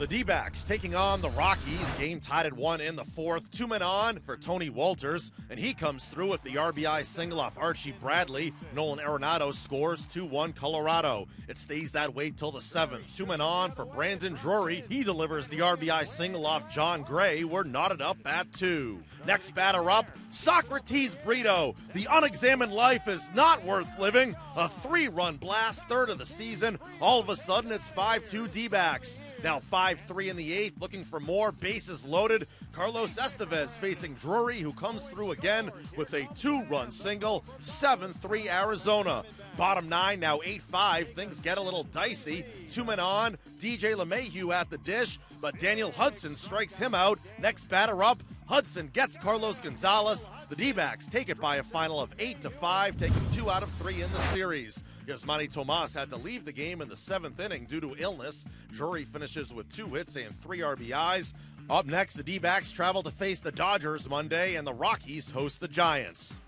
The D-backs taking on the Rockies, game tied at 1 in the fourth. 2 men on for Tony Walters, and he comes through with the RBI single off Archie Bradley. Nolan Arenado scores 2-1 Colorado. It stays that way till the 7th. 2 men on for Brandon Drury. He delivers the RBI single off John Gray. We're knotted up at 2. Next batter up, Socrates Brito. The unexamined life is not worth living. A 3-run blast, third of the season. All of a sudden, it's 5-2 D-backs. Now 5-3 in the 8th, looking for more, bases loaded. Carlos Estevez facing Drury, who comes through again with a 2-run single, 7-3 Arizona. Bottom 9, now 8-5, things get a little dicey. 2 men on, DJ LeMahieu at the dish, but Daniel Hudson strikes him out. Next batter up, Hudson gets Carlos Gonzalez. The D-backs take it by a final of 8-5, taking 2 out of 3 in the series. Yasmani Tomas had to leave the game in the 7th inning due to illness. Drury finishes with 2 hits and 3 RBIs. Up next, the D-backs travel to face the Dodgers Monday, and the Rockies host the Giants.